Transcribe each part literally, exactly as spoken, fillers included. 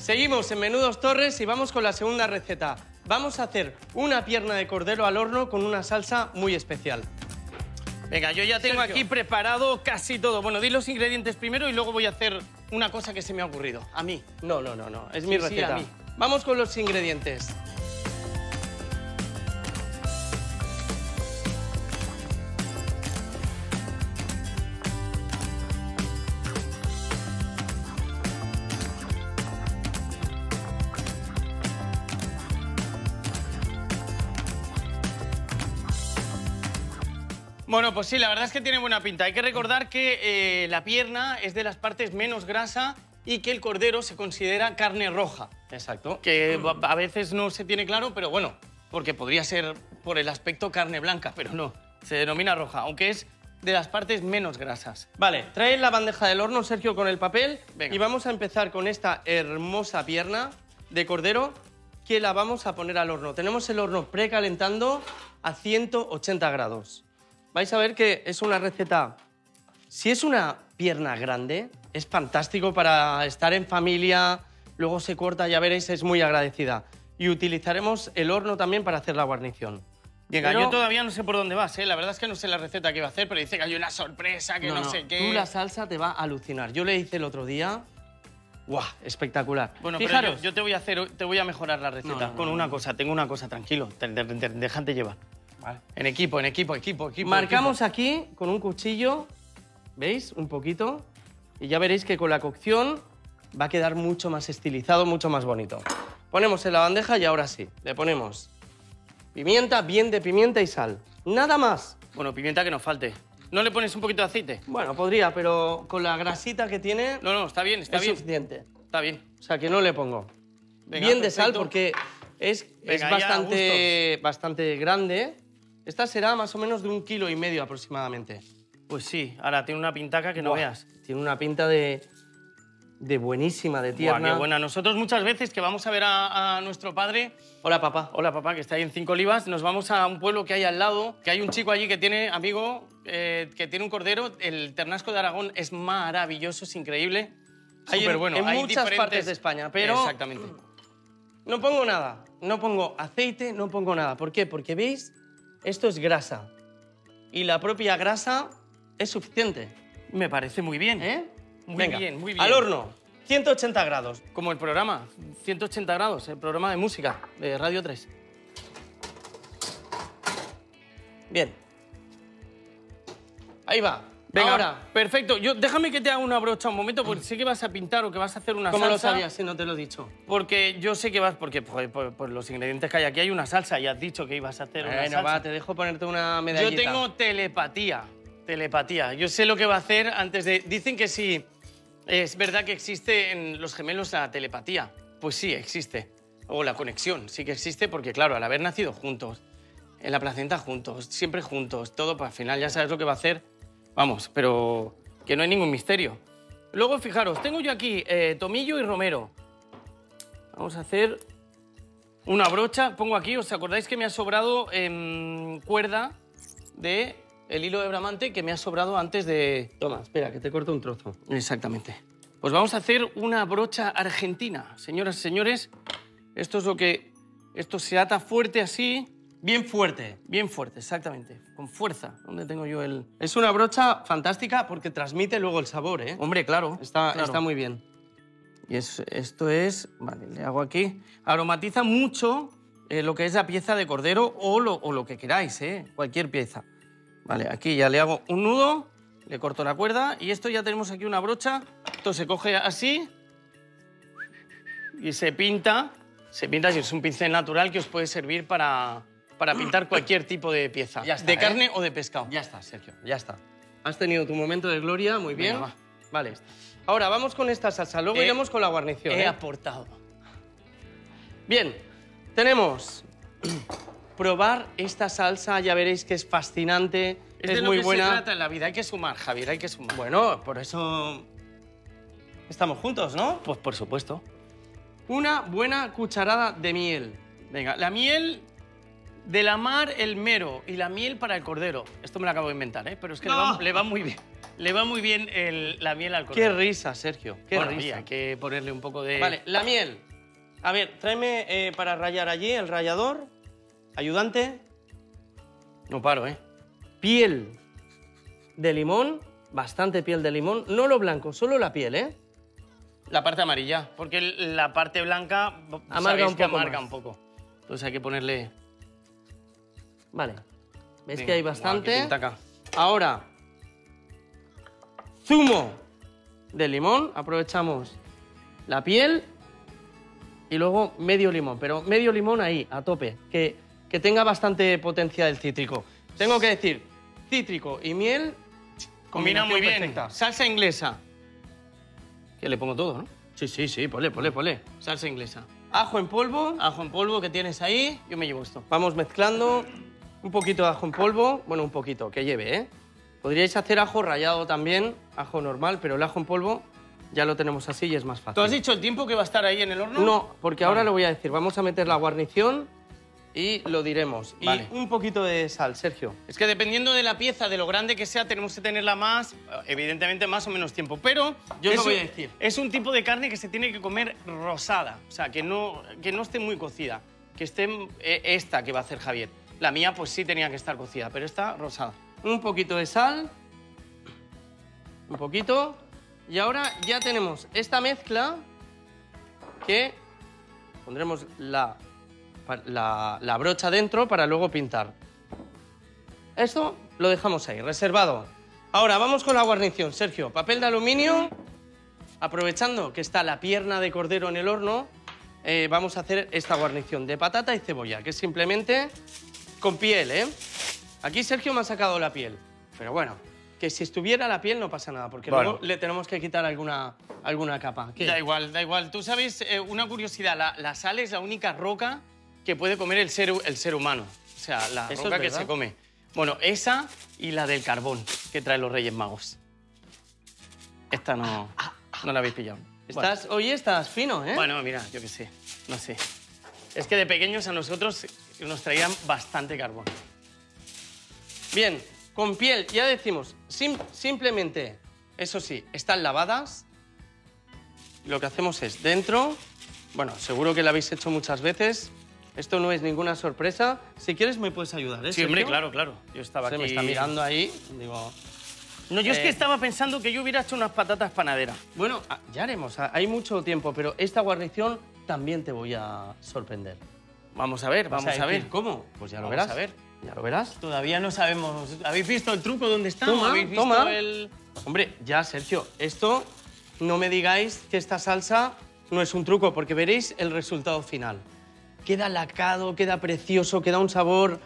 Seguimos en Menudos Torres y vamos con la segunda receta. Vamos a hacer una pierna de cordero al horno con una salsa muy especial. Venga, yo ya tengo Sergio. Aquí preparado casi todo. Bueno, di los ingredientes primero y luego voy a hacer una cosa que se me ha ocurrido. A mí. No, no, no, no. Es sí, mi receta. Sí, a mí. Vamos con los ingredientes. Bueno, pues sí, la verdad es que tiene buena pinta. Hay que recordar que eh, la pierna es de las partes menos grasa y que el cordero se considera carne roja. Exacto. Que a veces no se tiene claro, pero bueno, porque podría ser por el aspecto carne blanca, pero no, se denomina roja, aunque es de las partes menos grasas. Vale, trae la bandeja del horno, Sergio, con el papel. Venga. Y vamos a empezar con esta hermosa pierna de cordero que la vamos a poner al horno. Tenemos el horno precalentando a ciento ochenta grados. Vais a ver que es una receta... Si es una pierna grande, es fantástico para estar en familia, luego se corta, ya veréis, es muy agradecida. Y utilizaremos el horno también para hacer la guarnición. Venga, pero... yo todavía no sé por dónde vas, ¿eh? La verdad es que no sé la receta que va a hacer, pero dice que hay una sorpresa, que no, no, no. sé qué... Tú la salsa te va a alucinar. Yo le hice el otro día... ¡Guau! Espectacular. Bueno, fijaros, pero yo, yo te voy a hacer, te voy a mejorar la receta. No, no, no, con no, una no. cosa, tengo una cosa, tranquilo, déjate llevar. Vale. En equipo, en equipo, equipo, equipo. Marcamos equipo. Aquí con un cuchillo, ¿veis? Un poquito. Y ya veréis que con la cocción va a quedar mucho más estilizado, mucho más bonito. Ponemos en la bandeja y ahora sí, le ponemos pimienta, bien de pimienta y sal. Nada más. Bueno, pimienta que nos falte. ¿No le pones un poquito de aceite? Bueno, podría, pero con la grasita que tiene... No, no, está bien, está es bien. Es suficiente. Está bien. O sea, que no le pongo. Venga, bien de perfecto. Sal porque es, Venga, es bastante, bastante grande. Esta será más o menos de un kilo y medio aproximadamente. Pues sí, ahora tiene una pintaca que no Buah, veas. Tiene una pinta de, de buenísima, de tierna. Buah, qué buena. Nosotros muchas veces que vamos a ver a, a nuestro padre... Hola, papá. Hola, papá, que está ahí en Cinco Olivas. Nos vamos a un pueblo que hay al lado, que hay un chico allí que tiene, amigo, eh, que tiene un cordero. El Ternasco de Aragón es maravilloso, es increíble. Súper bueno. En hay muchas diferentes... partes de España, pero... Exactamente. No pongo nada. No pongo aceite, no pongo nada. ¿Por qué? Porque, ¿veis? Esto es grasa. Y la propia grasa es suficiente. Me parece muy bien. ¿Eh? Muy Venga, bien, muy bien. Al horno, ciento ochenta grados. Como el programa, ciento ochenta grados, el programa de música de Radio tres. Bien. Ahí va. Venga, ahora. Perfecto. Yo, déjame que te haga una brocha un momento, porque sé que vas a pintar o que vas a hacer una ¿Cómo salsa. ¿Cómo lo sabías si no te lo he dicho? Porque yo sé que vas... Porque por, por, por los ingredientes que hay aquí hay una salsa y has dicho que ibas a hacer bueno, una salsa. Bueno, va, te dejo ponerte una medallita. Yo tengo telepatía. Telepatía. Yo sé lo que va a hacer antes de... Dicen que sí, es verdad que existe en los gemelos la telepatía. Pues sí, existe. O la conexión, sí que existe porque, claro, al haber nacido juntos, en la placenta juntos, siempre juntos, todo, pues al final ya sabes lo que va a hacer... Vamos, pero que no hay ningún misterio. Luego, fijaros, tengo yo aquí eh, tomillo y romero. Vamos a hacer una brocha. Pongo aquí, ¿os acordáis que me ha sobrado eh, cuerda de el hilo de bramante que me ha sobrado antes de...? Toma, espera, que te corto un trozo. Exactamente. Pues vamos a hacer una brocha argentina. Señoras y señores, esto es lo que... Esto se ata fuerte así... Bien fuerte. Bien fuerte, exactamente. Con fuerza. ¿Dónde tengo yo el...? Es una brocha fantástica porque transmite luego el sabor, ¿eh? Hombre, claro. Está, claro. está muy bien. Y es, esto es... Vale, le hago aquí. Aromatiza mucho eh, lo que es la pieza de cordero o lo, o lo que queráis, ¿eh? Cualquier pieza. Vale, aquí ya le hago un nudo, le corto la cuerda y esto ya tenemos aquí una brocha. Esto se coge así y se pinta. Se pinta y es un pincel natural que os puede servir para... para pintar cualquier tipo de pieza, ya está, de carne ¿eh? o de pescado. Ya está, Sergio, ya está. Has tenido tu momento de gloria, muy bien. Venga, va. Vale. Ahora vamos con esta salsa, luego eh, iremos con la guarnición. He eh. aportado. Bien, tenemos... Probar esta salsa, ya veréis que es fascinante, es, es de muy lo que buena. Se trata en la vida, hay que sumar, Javier, hay que sumar. Bueno, por eso... Estamos juntos, ¿no? Pues por supuesto. Una buena cucharada de miel. Venga, la miel de la mar, el mero, y la miel para el cordero. Esto me lo acabo de inventar, ¿eh? Pero es que no. le, va, le va muy bien. Le va muy bien el, la miel al cordero. Qué risa, Sergio. Qué bueno, risa. Mía, hay que ponerle un poco de... Vale, la miel. A ver, tráeme eh, para rayar allí el rallador. Ayudante. No paro, ¿eh? Piel de limón. Bastante piel de limón. No lo blanco, solo la piel, ¿eh? La parte amarilla, porque la parte blanca amarga un poco, amarga un poco. Entonces hay que ponerle... Vale. ¿Ves Venga, que hay bastante? Wow, acá. Ahora, zumo de limón. Aprovechamos la piel y luego medio limón. Pero medio limón ahí, a tope, que, que tenga bastante potencia del cítrico. Tengo que decir, cítrico y miel... Combina muy bien. Perfecta. Salsa inglesa. Que le pongo todo, ¿no? Sí, sí, sí, ponle, ponle, ponle. Salsa inglesa. Ajo en polvo. Ajo en polvo que tienes ahí. Yo me llevo esto. Vamos mezclando un poquito de ajo en polvo. Bueno, un poquito, que lleve, ¿eh? Podríais hacer ajo rallado también, ajo normal, pero el ajo en polvo ya lo tenemos así y es más fácil. ¿Tú has dicho el tiempo que va a estar ahí en el horno? No, porque ahora vale. lo voy a decir. Vamos a meter la guarnición y lo diremos. Y vale. un poquito de sal, Sergio. Es que dependiendo de la pieza, de lo grande que sea, tenemos que tenerla más, evidentemente, más o menos tiempo. Pero yo lo voy a decir. Es un tipo de carne que se tiene que comer rosada. O sea, que no, que no esté muy cocida. Que esté eh, esta que va a hacer Javier. La mía, pues sí tenía que estar cocida, pero esta rosada. Un poquito de sal. Un poquito. Y ahora ya tenemos esta mezcla que pondremos la... La, la brocha dentro para luego pintar. Esto lo dejamos ahí, reservado. Ahora vamos con la guarnición, Sergio. Papel de aluminio. Aprovechando que está la pierna de cordero en el horno, eh, vamos a hacer esta guarnición de patata y cebolla, que es simplemente con piel, ¿eh? Aquí Sergio me ha sacado la piel, pero bueno, que si estuviera la piel no pasa nada, porque bueno. luego le tenemos que quitar alguna, alguna capa. ¿Qué? Da igual, da igual. Tú sabes, eh, una curiosidad, la, la sal es la única roca que puede comer el ser, el ser humano. O sea, la Eso roca que se come. Bueno, esa y la del carbón que traen los Reyes Magos. Esta no, no la habéis pillado. Estás, bueno. Hoy estás fino, ¿eh? Bueno, mira, yo qué sé, no sé. Es que de pequeños a nosotros nos traían bastante carbón. Bien, con piel, ya decimos, sim, simplemente, eso sí, están lavadas. Lo que hacemos es dentro, bueno, seguro que lo habéis hecho muchas veces. Esto no es ninguna sorpresa. Si quieres, me puedes ayudar, ¿eh? Sí, hombre, claro, claro. Yo estaba Se aquí... Se me está mirando ahí, digo... No, yo eh... es que estaba pensando que yo hubiera hecho unas patatas panaderas. Bueno, ya haremos. Hay mucho tiempo, pero esta guarnición también te voy a sorprender. Vamos a ver, vamos a, a ver. ¿Cómo? Pues ya lo vamos verás. A ver. Ya lo verás. Todavía no sabemos. ¿Habéis visto el truco dónde está? Toma, ¿Habéis visto toma. El... Hombre, ya, Sergio, esto... No me digáis que esta salsa no es un truco, porque veréis el resultado final. Queda lacado, queda precioso, queda un sabor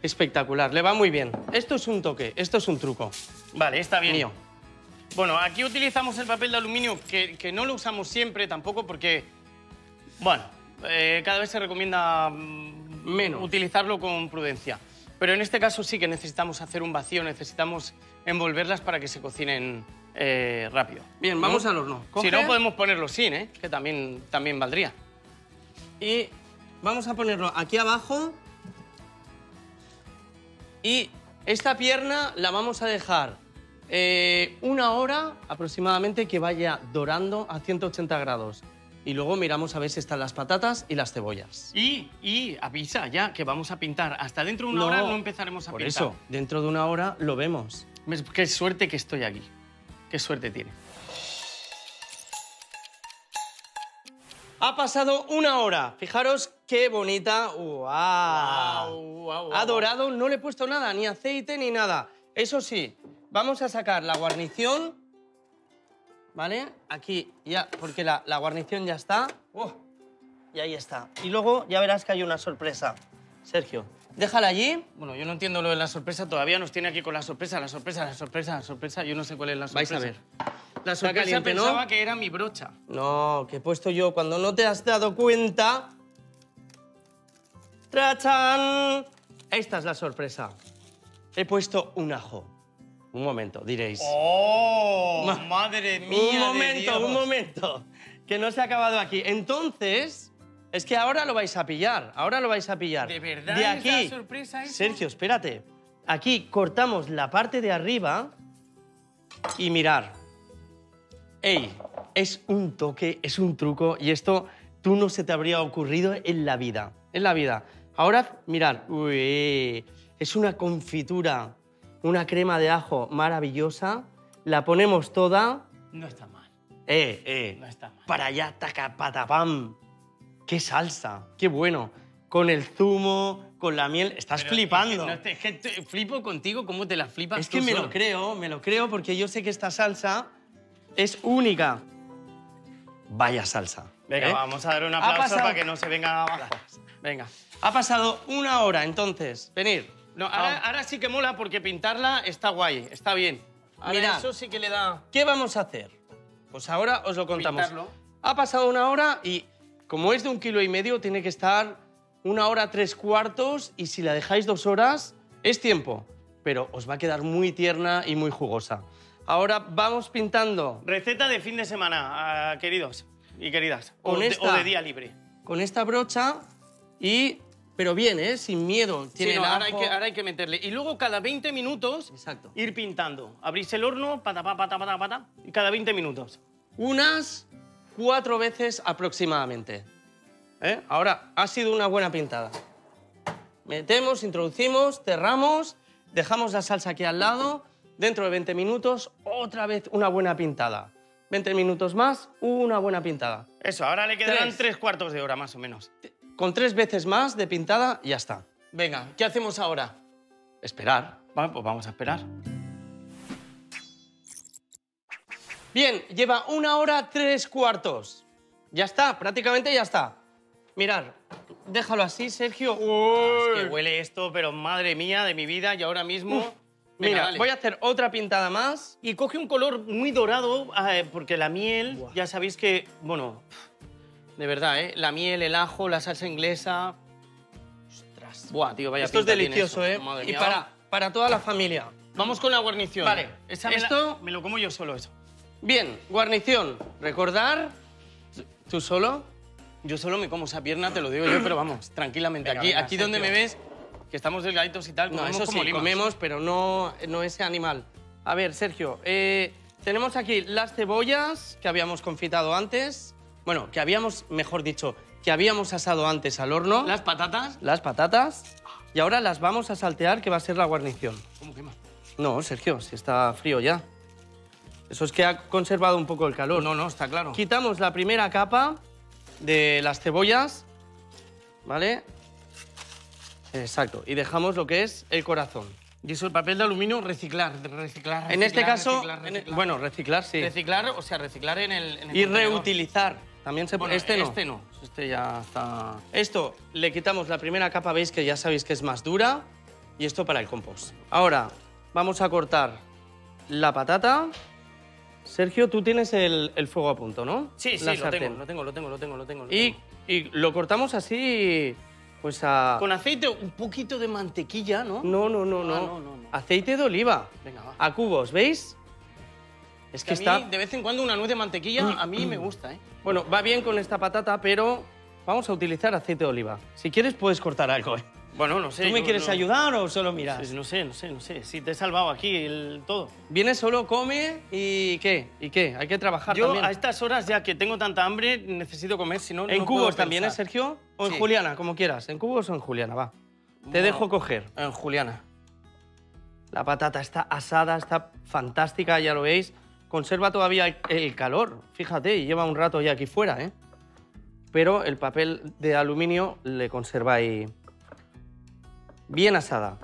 espectacular. Le va muy bien. Esto es un toque, esto es un truco. Vale, está bien. Mío. Bueno, aquí utilizamos el papel de aluminio, que, que no lo usamos siempre tampoco porque... Bueno, eh, cada vez se recomienda menos utilizarlo con prudencia. Pero en este caso sí que necesitamos hacer un vacío, necesitamos envolverlas para que se cocinen eh, rápido. Bien, vamos ¿no? al horno. Coge. Si no, podemos ponerlo sin, ¿eh? Que también, también valdría. Y... Vamos a ponerlo aquí abajo y esta pierna la vamos a dejar eh, una hora aproximadamente que vaya dorando a ciento ochenta grados. Y luego miramos a ver si están las patatas y las cebollas. Y, y avisa ya que vamos a pintar. Hasta dentro de una no, hora no empezaremos a por pintar. Por eso, dentro de una hora lo vemos. Qué suerte que estoy aquí. Qué suerte tiene. Ha pasado una hora. Fijaros qué bonita. Wow. Wow, wow, wow. Ha dorado. No le he puesto nada, ni aceite ni nada. Eso sí, vamos a sacar la guarnición. ¿Vale? Aquí ya, porque la, la guarnición ya está. Oh, y ahí está. Y luego ya verás que hay una sorpresa. Sergio, déjala allí. Bueno, yo no entiendo lo de la sorpresa. Todavía nos tiene aquí con la sorpresa, la sorpresa, la sorpresa, la sorpresa. Yo no sé cuál es la sorpresa. Vais a ver. La sorpresa caliente, pensaba ¿no? que era mi brocha. No, que he puesto yo. Cuando no te has dado cuenta... ¡Trachán! Esta es la sorpresa. He puesto un ajo. Un momento, diréis. ¡Oh! Ma madre mía. Un momento, de Dios. un momento. Que no se ha acabado aquí. Entonces, Es que ahora lo vais a pillar, ahora lo vais a pillar. ¿De verdad de aquí, es la sorpresa eso? Sergio, espérate. Aquí cortamos la parte de arriba y mirar. Ey, es un toque, es un truco y esto tú no se te habría ocurrido en la vida, en la vida. Ahora, mirar, uy, es una confitura, una crema de ajo maravillosa. La ponemos toda. No está mal. Eh, eh. No está mal. Para allá, taca, patapam. ¡Qué salsa! ¡Qué bueno! Con el zumo, con la miel... Estás pero flipando. Es que, no, es que te flipo contigo cómo te la flipas. Es que tú me solo. lo creo, me lo creo, porque yo sé que esta salsa es única. Vaya salsa. Venga, ¿eh? Vamos a dar un aplauso pasado... para que no se venga abajo. Venga. Ha pasado una hora, entonces. Venid. No, ahora, ahora sí que mola, porque pintarla está guay, está bien. Mira, eso sí que le da... ¿Qué vamos a hacer? Pues ahora os lo contamos. Pintarlo. Ha pasado una hora y... Como es de un kilo y medio, tiene que estar una hora, tres cuartos, y si la dejáis dos horas, es tiempo. Pero os va a quedar muy tierna y muy jugosa. Ahora vamos pintando. Receta de fin de semana, uh, queridos y queridas. Con o, esta, de, o de día libre. Con esta brocha y... Pero bien, ¿eh? Sin miedo. Tiene sí, no, el ahora, hay que, ahora hay que meterle. Y luego cada veinte minutos Exacto. ir pintando. Abrís el horno, pata, pata, pata, pata, y cada veinte minutos. Unas... Cuatro veces aproximadamente. ¿Eh? Ahora, ha sido una buena pintada. Metemos, introducimos, cerramos, dejamos la salsa aquí al lado. Dentro de veinte minutos, otra vez una buena pintada. veinte minutos más, una buena pintada. Eso, ahora le quedarán tres, tres cuartos de hora, más o menos. Con tres veces más de pintada, ya está. Venga, ¿qué hacemos ahora? Esperar. Vale, pues vamos a esperar. Bien, lleva una hora, tres cuartos. Ya está, prácticamente ya está. Mirad, déjalo así, Sergio. Uy. Es que huele esto, pero madre mía de mi vida, y ahora mismo... Uf. Mira, Mira vale. voy a hacer otra pintada más. Y coge un color muy dorado, eh, porque la miel, wow. ya sabéis que... Bueno, de verdad, ¿eh? La miel, el ajo, la salsa inglesa... Ostras. Buah, tío, vaya esto pinta es delicioso, ¿eh? Madre mía. Y para, para toda la familia. Vamos con la guarnición. Vale, esa esto... Me, la, me lo como yo solo, eso. Bien, guarnición. Recordar... ¿Tú solo? Yo solo me como esa pierna, te lo digo yo, pero vamos, tranquilamente. Venga, aquí venga, aquí Sergio. Donde me ves, que estamos delgaditos y tal, no, comemos eso como sí, limas. Comemos, pero no, no ese animal. A ver, Sergio, eh, tenemos aquí las cebollas que habíamos confitado antes. Bueno, que habíamos, mejor dicho, que habíamos asado antes al horno. Las patatas. Las patatas. Y ahora las vamos a saltear, que va a ser la guarnición. ¿Cómo quema? No, Sergio, si está frío ya. Eso es que ha conservado un poco el calor. No, no, está claro. Quitamos la primera capa de las cebollas, ¿vale? Exacto. Y dejamos lo que es el corazón. Y eso, el papel de aluminio, reciclar, reciclar, reciclar En este caso, reciclar, reciclar. En el, bueno, reciclar, sí. Reciclar, o sea, reciclar en el... En el y contenedor. Reutilizar. También se bueno, Este no. Este no. Este ya está... Esto, le quitamos la primera capa, veis que ya sabéis que es más dura. Y esto para el compost. Ahora, vamos a cortar la patata... Sergio, tú tienes el, el fuego a punto, ¿no? Sí, sí, la sartén. lo tengo, lo tengo, lo tengo, lo tengo. Lo y, tengo. y lo cortamos así, pues a... Con aceite, un poquito de mantequilla, ¿no? No, no, no, ah, no. no, no, no. Aceite de oliva. Venga, va. A cubos, ¿veis? Es que, que está... A mí, de vez en cuando, una nuez de mantequilla a mí me gusta, ¿eh? Bueno, va bien con esta patata, pero vamos a utilizar aceite de oliva. Si quieres, puedes cortar algo, ¿eh? Bueno, no sé. ¿Tú me quieres no... ayudar o solo miras? No sé, no sé, no sé. Si te he salvado aquí el todo. Vienes solo, come y ¿qué? ¿Y qué? Hay que trabajar Yo, también. Yo a estas horas, ya que tengo tanta hambre, necesito comer, si no... En no cubos también, ¿eh, Sergio? O en sí. juliana, como quieras. En cubos o en juliana, va. Bueno, te dejo coger. En juliana. La patata está asada, está fantástica, ya lo veis. Conserva todavía el calor, fíjate, y lleva un rato ya aquí fuera, ¿eh? Pero el papel de aluminio le conserva ahí... Bien asada.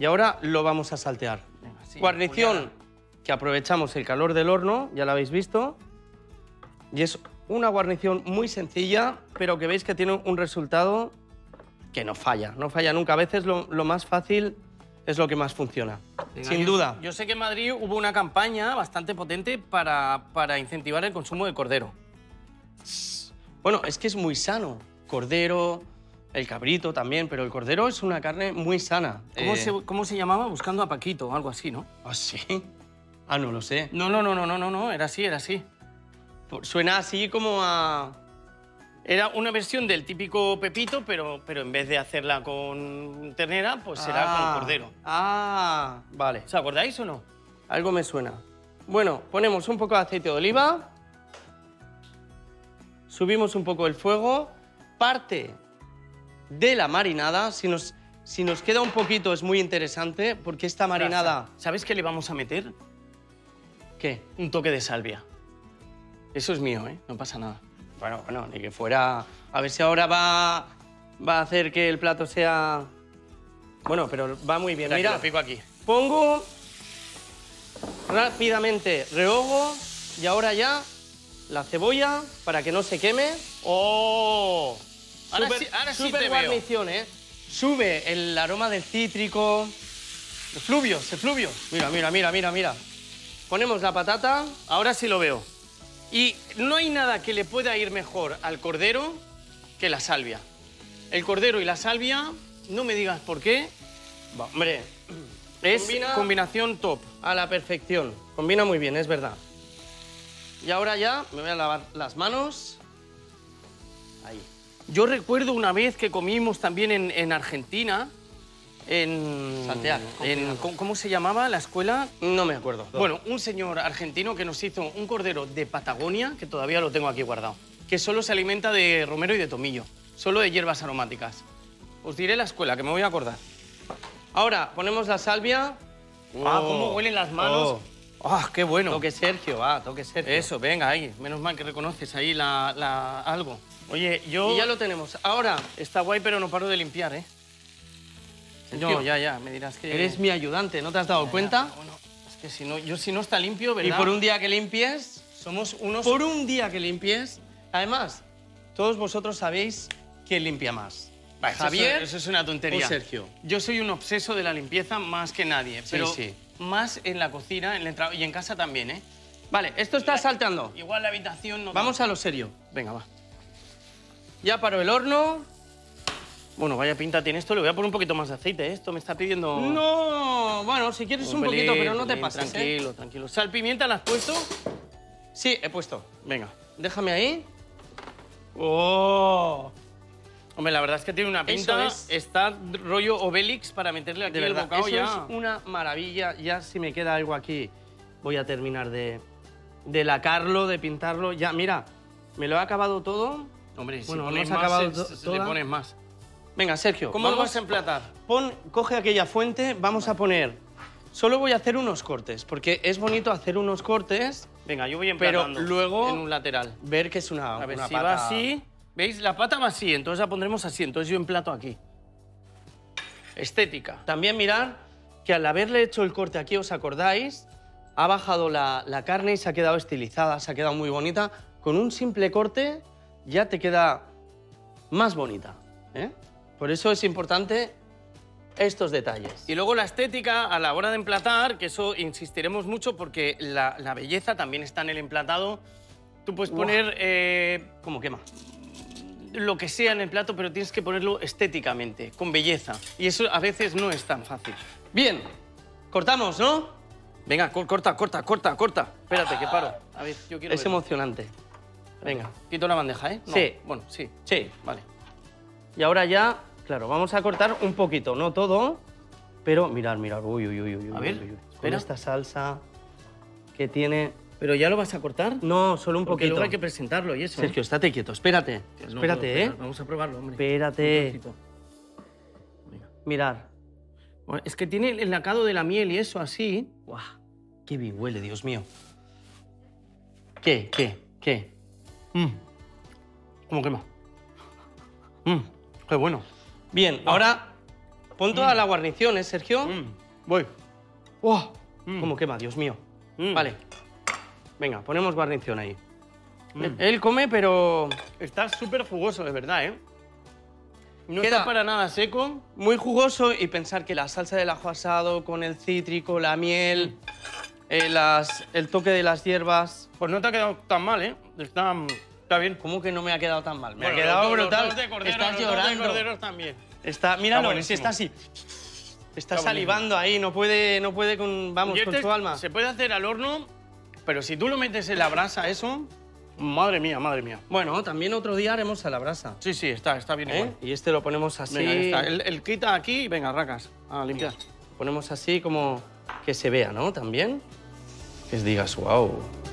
Y ahora lo vamos a saltear. Venga, sí, guarnición, juliana. que aprovechamos el calor del horno, ya la habéis visto. Y es una guarnición muy sencilla, pero que veis que tiene un resultado que no falla, no falla nunca. A veces lo, lo más fácil es lo que más funciona, Venga, sin yo, duda. Yo sé que en Madrid hubo una campaña bastante potente para, para incentivar el consumo de cordero. Bueno, es que es muy sano. Cordero... El cabrito también, pero el cordero es una carne muy sana. ¿Cómo, eh... se, ¿cómo se llamaba? Buscando a Paquito o algo así, ¿no? ¿Ah, sí? Ah, no lo sé. No, no, no, no, no, no, no. Era así, era así. Suena así como a... Era una versión del típico pepito, pero, pero en vez de hacerla con ternera, pues será ah, con cordero. Ah, vale. ¿Os acordáis o no? Algo me suena. Bueno, ponemos un poco de aceite de oliva. Subimos un poco el fuego. Parte de la marinada. Si nos, si nos queda un poquito es muy interesante, porque esta marinada... ¿Sabes qué le vamos a meter? ¿Qué? Un toque de salvia. Eso es mío, ¿eh? No pasa nada. Bueno, bueno, ni que fuera... A ver si ahora va, va a hacer que el plato sea... Bueno, pero va muy bien. Mira, mira, lo pico aquí. Pongo rápidamente rehogo y ahora ya la cebolla para que no se queme. ¡Oh! Ahora super, sí, ahora super sí te guarnición, veo. ¿Eh? Sube el aroma del cítrico. Efluvios, efluvios. Mira, mira, mira, mira, mira. Ponemos la patata. Ahora sí lo veo. Y no hay nada que le pueda ir mejor al cordero que la salvia. El cordero y la salvia, no me digas por qué. Va, hombre, es combina... combinación top. A la perfección. Combina muy bien, es verdad. Y ahora ya me voy a lavar las manos. Ahí. Yo recuerdo una vez que comimos también en, en Argentina, en... Santiago. En, ¿Cómo se llamaba la escuela? No me acuerdo. Bueno, un señor argentino que nos hizo un cordero de Patagonia, que todavía lo tengo aquí guardado, que solo se alimenta de romero y de tomillo, solo de hierbas aromáticas. Os diré la escuela, que me voy a acordar. Ahora, ponemos la salvia. Oh. Ah, cómo huelen las manos. Ah, oh. Oh, qué bueno. Toque Sergio, va, toque Sergio. Eso, venga, ahí. Menos mal que reconoces ahí la, la algo. Oye, yo... Y ya lo tenemos. Ahora, está guay, pero no paro de limpiar, ¿eh? No, ya, ya, me dirás que... Eres mi ayudante, ¿no te has dado ya, cuenta? Ya. Bueno, es que si no, yo si no está limpio, ¿verdad? Y por un día que limpies... Somos unos... Por un día que limpies... Además, todos vosotros sabéis quién limpia más. Vale, Javier... Eso, eso es una tontería. O Sergio. Yo soy un obseso de la limpieza más que nadie. Sí, pero sí. Más en la cocina en la, y en casa también, ¿eh? Vale, esto está la, saltando. Igual la habitación no... Vamos a lo serio. Venga, va. Ya paro el horno... Bueno, vaya pinta tiene esto. Le voy a poner un poquito más de aceite, ¿eh? Esto me está pidiendo... No, bueno, si quieres un, un pelín, poquito, pero no pelín, te pases, tranquilo, ¿eh? Tranquilo. ¿Sal, pimienta la has puesto? Sí, he puesto. Venga, déjame ahí. ¡Oh! Hombre, la verdad es que tiene una pinta... Es... Está rollo Obélix para meterle aquí de verdad, el bocado eso ya. Eso es una maravilla. Ya si me queda algo aquí, voy a terminar de, de lacarlo, de pintarlo. Ya, mira, me lo he acabado todo. Hombre, bueno, si pones más, acabado se, se le pones más. Venga, Sergio, ¿cómo lo vas a emplatar? Pon, coge aquella fuente, vamos a poner... Solo voy a hacer unos cortes, porque es bonito hacer unos cortes... Venga, yo voy emplatando pero luego en un lateral. Ver que es una, a ver, una si pata... va así... ¿Veis? La pata va así, entonces la pondremos así, entonces yo emplato aquí. Estética. También mirar que al haberle hecho el corte aquí, ¿os acordáis? Ha bajado la, la carne y se ha quedado estilizada, se ha quedado muy bonita. Con un simple corte ya te queda más bonita, ¿eh? Por eso es importante estos detalles. Y luego la estética a la hora de emplatar, que eso insistiremos mucho porque la, la belleza también está en el emplatado. Tú puedes poner... Wow. Eh, ¿Cómo quema? Lo que sea en el plato, pero tienes que ponerlo estéticamente, con belleza. Y eso a veces no es tan fácil. Bien, cortamos, ¿no? Venga, co corta, corta, corta, corta. Espérate, que paro. A ver, yo quiero... Es verlo. Emocionante. Venga, quito la bandeja, ¿eh? No. Sí. Bueno, sí. Sí, vale. Y ahora ya, claro, vamos a cortar un poquito, no todo, pero mirad, mirad, uy, uy, uy, uy. A uy, ver, uy, uy. Espera. Esta salsa que tiene... ¿Pero ya lo vas a cortar? No, solo un porque poquito. Porque luego hay que presentarlo y eso. Sergio, ¿eh? Estate quieto, espérate, no, espérate, ¿eh? Vamos a probarlo, hombre. Espérate. Mirad. Bueno, es que tiene el lacado de la miel y eso así. ¡Guau! ¡Qué bien huele, Dios mío! ¿Qué, qué, qué? Mm. ¿Cómo quema? Mm. ¡Qué bueno! Bien, wow. Ahora pon toda mm. la guarnición, ¿eh, Sergio? Mm. Voy. ¡Wow! Mm. ¿Cómo quema, Dios mío? Mm. Vale. Venga, ponemos guarnición ahí. Mm. Él come, pero... Está súper jugoso, de verdad, ¿eh? No queda está para nada seco. Muy jugoso y pensar que la salsa del ajo asado con el cítrico, la miel, eh, las, el toque de las hierbas... Pues no te ha quedado tan mal, ¿eh? Está... Está bien. ¿Cómo que no me ha quedado tan mal? Me bueno, ha quedado los, brutal. Los de cordero, estás los llorando. De corderos también. Está, míralo, está, está así. Está, está salivando buenísimo. Ahí, no puede, no puede con, vamos, con este su alma. Se puede hacer al horno, pero si tú lo metes en la brasa, eso, Madre mía, madre mía. Bueno, también otro día haremos a la brasa. Sí, sí, está, está bien, ¿eh? Igual. Y este lo ponemos así. Venga, está. El, el quita aquí y venga, racas, a limpiar. Venga. Ponemos así como que se vea, ¿no? También. Que digas, wow.